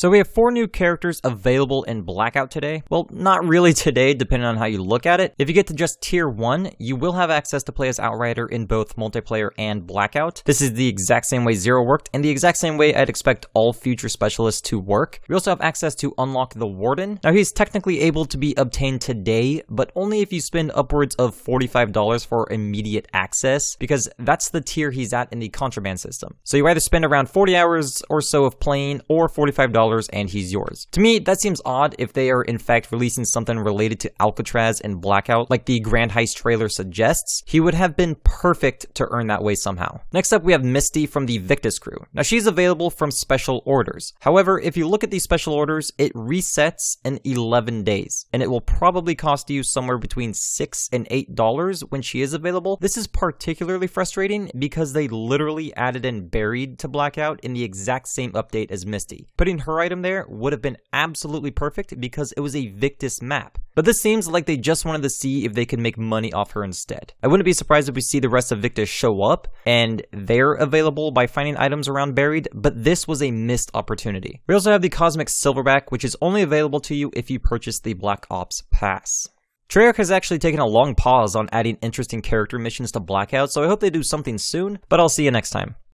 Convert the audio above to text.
So we have 4 new characters available in Blackout today. Well, not really today, depending on how you look at it. If you get to just Tier 1, you will have access to play as Outrider in both multiplayer and Blackout. This is the exact same way Zero worked, and the exact same way I'd expect all future specialists to work. We also have access to unlock the Warden. Now, he's technically able to be obtained today, but only if you spend upwards of $45 for immediate access, because that's the tier he's at in the contraband system. So you either spend around 40 hours or so of playing, or $45 and he's yours. To me, that seems odd if they are in fact releasing something related to Alcatraz and Blackout, like the Grand Heist trailer suggests. He would have been perfect to earn that way somehow. Next up, we have Misty from the Victus crew. Now, she's available from Special Orders. However, if you look at the Special Orders, it resets in 11 days, and it will probably cost you somewhere between $6 and $8 when she is available. This is particularly frustrating because they literally added in Buried to Blackout in the exact same update as Misty. Putting her item there would have been absolutely perfect because it was a Victus map. But this seems like they just wanted to see if they could make money off her instead. I wouldn't be surprised if we see the rest of Victus show up and they're available by finding items around Buried, but this was a missed opportunity. We also have the Cosmic Silverback, which is only available to you if you purchase the Black Ops Pass. Treyarch has actually taken a long pause on adding interesting character missions to Blackout, so I hope they do something soon, but I'll see you next time.